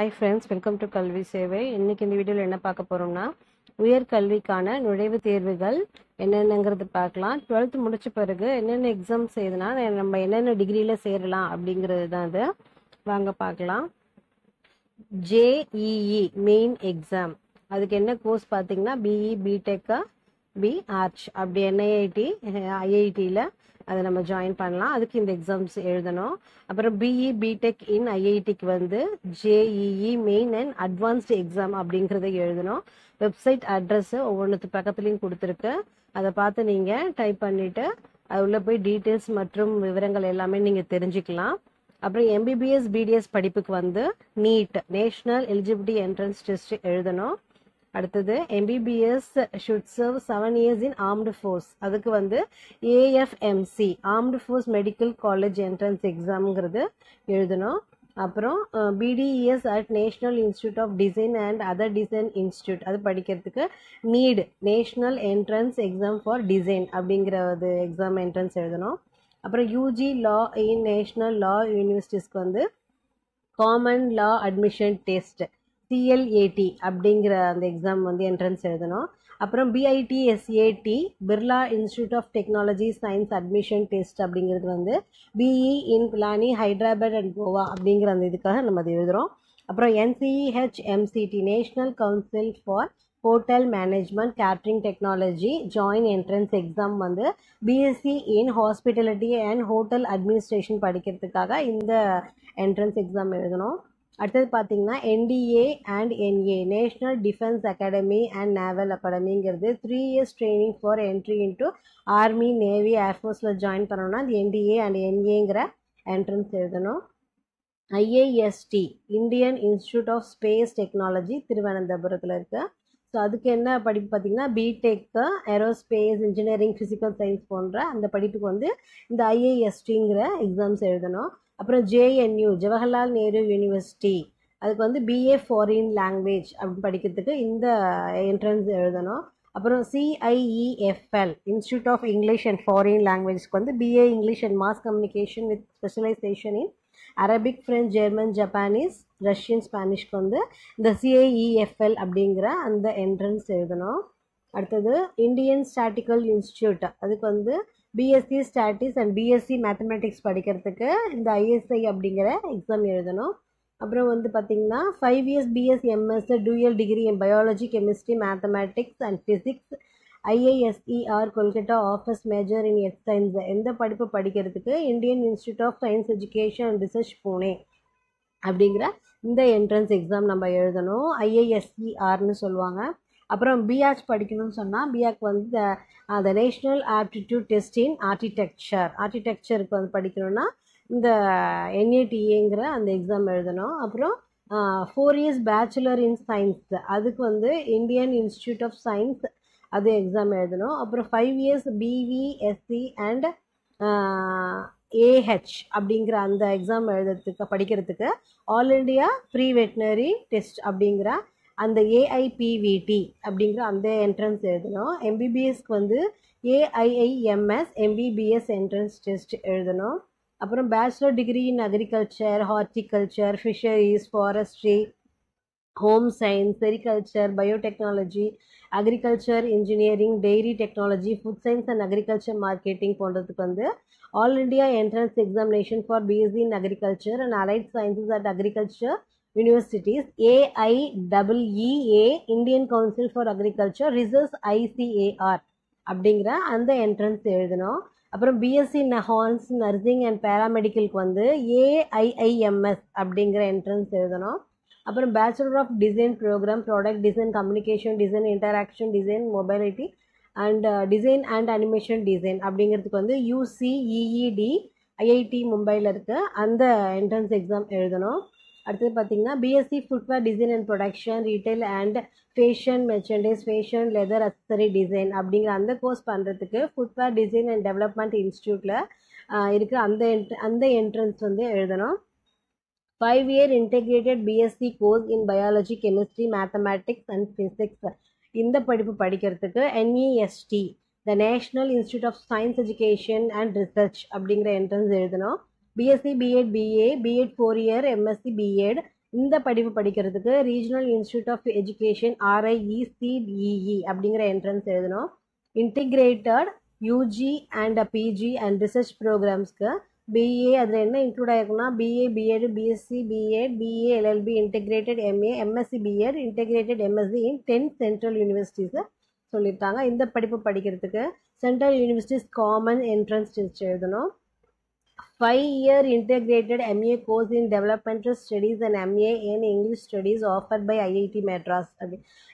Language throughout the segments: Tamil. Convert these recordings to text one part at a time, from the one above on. Hi friends, welcome to KALVI SEVAI. இன்னைக்கு இந்த வீடியோல என்ன பார்க்க போறோம்னா உயர் கல்விக்கான நுழைவுத் தேர்வுகள் என்னென்னங்கிறது பார்க்கலாம். 12th முடிச்ச பிறகு என்னென்ன எக்ஸாம்ஸ் எழுதுனா நம்ம என்னென்ன டிகிரில சேரலாம் அப்படிங்கிறது தான் இது. வாங்க பார்க்கலாம். JEE மெயின் எக்ஸாம், அதுக்கு என்ன கோர்ஸ் பாத்தீங்கன்னா BE BTech BArch அப்படி NIT IIT ல அதை நம்ம ஜாயின் பண்ணலாம். அதுக்கு இந்த எக்ஸாம்ஸ் எழுதணும். அப்புறம் பிஇ பிடெக் இன் ஐஐடிக்கு வந்து JEE main and advanced exam அப்படிங்கிறத எழுதணும். வெப்சைட் அட்ரஸ் ஒவ்வொன்றுத்து பக்கத்துலையும் கொடுத்துருக்கு. அதை பார்த்து நீங்கள் டைப் பண்ணிவிட்டு அது உள்ள போய் டீட்டெயில்ஸ் மற்றும் விவரங்கள் எல்லாமே நீங்கள் தெரிஞ்சுக்கலாம். அப்புறம் எம்பிபிஎஸ் பிடிஎஸ் படிப்புக்கு வந்து NEET national eligibility entrance test எழுதணும். அடுத்தது MBBS should serve 7 years in armed force, அதுக்கு வந்து AFMC armed force medical college entrance எக்ஸாம்ங்கிறது எழுதணும். அப்புறம் BDES at national institute of design and other design institute அது படிக்கிறதுக்கு NEET national entrance exam for design அப்படிங்கிற ஒரு எக்ஸாம் என்ட்ரன்ஸ் எழுதணும். அப்புறம் யூஜி லா இன் நேஷனல் லா யூனிவர்சிட்டிஸ்க்கு வந்து common law admission test CLAT அப்படிங்கிற அந்த எக்ஸாம் வந்து என்ட்ரன்ஸ் எழுதணும். அப்புறம் BITSAT Birla institute of technology science admission test அப்படிங்கிறது வந்து BE in Pilani Hyderabad and Goa அப்படிங்கிற அந்த இதுக்காக நம்ம அதை எழுதுகிறோம். அப்புறம் NCHMCT national council for hotel management catering technology joint entrance exam வந்து BSc in hospitality and hotel administration படிக்கிறதுக்காக இந்த என்ட்ரன்ஸ் எக்ஸாம் எழுதணும். அடுத்தது பார்த்தீங்கன்னா NDA and NA national defence academy and naval அகாடமிங்கிறது 3 years training for entry into army navy ஏர்ஃபோர்ஸில் ஜாயின் பண்ணோம்னா அது NDA அண்ட் NAங்கிற என்ட்ரன்ஸ் எழுதணும். IIST Indian institute of space technology திருவனந்தபுரத்தில் இருக்குது. ஸோ அதுக்கு என்ன படிப்பு பார்த்தீங்கன்னா BTech aerospace engineering physical science போன்ற அந்த படிப்புக்கு வந்து இந்த IISTங்கிற எக்ஸாம்ஸ் எழுதணும். அப்புறம் JNU ஜவஹர்லால் நேரு யூனிவர்சிட்டி அதுக்கு வந்து BA ஃபாரின் லாங்குவேஜ் அப்படின்னு படிக்கிறதுக்கு இந்த என்ட்ரன்ஸ் எழுதணும். அப்புறம் CIEFL institute of English and foreign லாங்குவேஜ்க்கு வந்து BA English and mass communication with specialisation in Arabic French German Japanese Russian ஸ்பானிஷ்க்கு வந்து இந்த CIEFL அப்படிங்கிற அந்த என்ட்ரன்ஸ் எழுதணும். அடுத்தது இந்தியன் ஸ்டாட்டிக்கல் இன்ஸ்டியூட் அதுக்கு வந்து BSc stats and BSc mathematics படிக்கிறதுக்கு இந்த ISI அப்படிங்கிற எக்ஸாம் எழுதணும். அப்புறம் வந்து பார்த்திங்கன்னா 5 years BSc MS dual degree in biology chemistry mathematics and physics IISER Kolkata office major in earth science எந்த படிப்பு படிக்கிறதுக்கு Indian institute of science education and research Pune அப்படிங்கிற இந்த என்ட்ரன்ஸ் எக்ஸாம் நம்ம எழுதணும். IISERனு சொல்லுவாங்க. அப்புறம் பிஆர்ச் படிக்கணும்னு சொன்னால் பிஆர்க்கு வந்து அந்த நேஷ்னல் ஆப்டிடியூட் டெஸ்ட் இன் ஆர்கிடெக்சருக்கு வந்து படிக்கணும்னா இந்த NATAங்கிற அந்த எக்ஸாம் எழுதணும். அப்புறம் 4 years பேச்சுலர் இன் சயின்ஸ் அதுக்கு வந்து இந்தியன் இன்ஸ்டியூட் ஆஃப் சயின்ஸ் அது எக்ஸாம் எழுதணும். அப்புறம் 5 years BVSC அண்ட் AH அப்படிங்கிற அந்த எக்ஸாம் படிக்கிறதுக்கு all India pre veterinary test அப்படிங்கிற அந்த AIPVT அப்படிங்கிற அந்த என்ட்ரன்ஸ் எழுதணும். எம்பிபிஎஸ்க்கு வந்து AIIMS எம்பிபிஎஸ் என்ட்ரன்ஸ் டெஸ்ட் எழுதணும். அப்புறம் bachelor degree in agriculture horticulture fisheries forestry home science sericulture biotechnology agriculture engineering dairy technology food science and agriculture marketing போன்றதுக்கு வந்து all India entrance examination for BSc in agriculture and allied sciences at agriculture universities AIEEA Indian council for agriculture research ICAR அப்படிங்கிற அந்த என்ட்ரன்ஸ் எழுதணும். அப்புறம் BSc நஹான்ஸ் நர்சிங் அண்ட் பேராமெடிக்கலுக்கு வந்து AIIMS அப்படிங்கிற என்ட்ரன்ஸ் எழுதணும். அப்புறம் bachelor of design program product design communication design interaction design mobility and design and animation design அப்படிங்கிறதுக்கு வந்து UCEED IIT மும்பையில் இருக்குது அந்த என்ட்ரன்ஸ் எக்ஸாம் எழுதணும். அடுத்தது பார்த்தீங்கன்னா BSc footwear design and production retail and fashion merchandise fashion leather accessory design அப்படிங்கிற அந்த கோர்ஸ் பண்ணுறதுக்கு ஃபுட்வேர் டிசைன் அண்ட் டெவலப்மெண்ட் இன்ஸ்டியூட்டில் இருக்கிற அந்த என்ட்ரன்ஸ் வந்து எழுதணும். 5 year integrated BSc course in biology chemistry mathematics and physics இந்த படிப்பு படிக்கிறதுக்கு NEST the national institute of science education and research அப்படிங்கிற என்ட்ரன்ஸ் எழுதணும். BSc B.Ed B.A 4 year MSc B.Ed இந்த படிப்பு படிக்கிறதுக்கு regional institute of education RIE CEE அப்படிங்கிற என்ட்ரன்ஸ் எழுதணும். Integrated UG and PG and research ப்ரோக்ராம்ஸ்க்கு BA அதில் என்ன இன்க்ளூட் ஆகிருக்குன்னா BA BEd BSc BEd BA LLB integrated MA MSc BEd integrated MSc in 10 central யூனிவர்சிட்டிஸை சொல்லியிருக்காங்க. இந்த படிப்பு படிக்கிறதுக்கு central universities common entrance test எழுதணும். 5-year integrated MA course in developmental studies and MA in English studies offered by IIT Madras.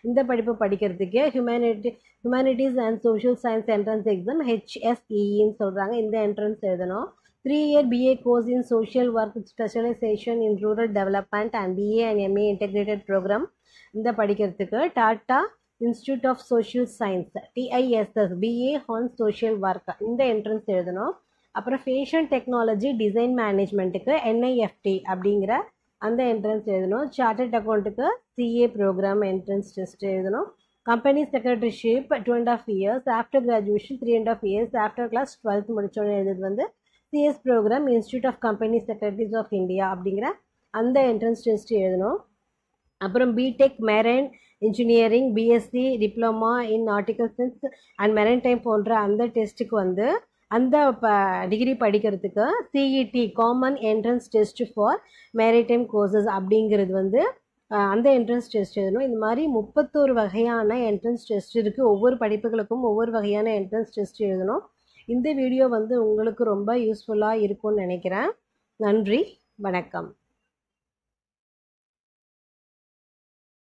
இந்த படிப்பு படிக்கிறதுக்கு humanities and social science entrance exam HSEEன்னு சொல்கிறாங்க. இந்த என்ட்ரன்ஸ் எழுதணும். 3-year BA course in social work with specialization in rural development and BA and MA integrated program. இந்த படிக்கிறதுக்கு Tata institute of social science TISS BA on social work இந்த என்ட்ரன்ஸ் எழுதணும். அப்புறம் ஃபேஷன் டெக்னாலஜி டிசைன் மேனேஜ்மெண்ட்டுக்கு NIFT அப்படிங்கிற அந்த என்ட்ரன்ஸ் எழுதணும். சார்ட்டர்ட் அக்கௌண்ட்டுக்கு CA ப்ரோக்ராம் என்ட்ரன்ஸ் டெஸ்ட் எழுதணும். Company secretaryship 2.5 years after graduation 3.5 years after class 12th முடிச்சோன்னு எழுதுறது வந்து CS ப்ரோக்ராம் institute of company secretaries of India அப்படிங்கிற அந்த என்ட்ரன்ஸ் டெஸ்ட் எழுதணும். அப்புறம் BTech marine engineering BSc diploma in nautical science and maritime போன்ற அந்த டெஸ்ட்டுக்கு வந்து அந்த டிகிரி படிக்கிறதுக்கு CET common entrance test for maritime courses அப்படிங்கிறது வந்து அந்த என்ட்ரன்ஸ் டெஸ்ட் எழுதணும். இந்த மாதிரி 31 வகையான என்ட்ரன்ஸ் டெஸ்ட் இருக்குது. ஒவ்வொரு படிப்புகளுக்கும் ஒவ்வொரு வகையான என்ட்ரன்ஸ் டெஸ்ட் எழுதணும். இந்த வீடியோ வந்து உங்களுக்கு ரொம்ப யூஸ்ஃபுல்லாக இருக்கும்னு நினைக்கிறேன். நன்றி, வணக்கம்.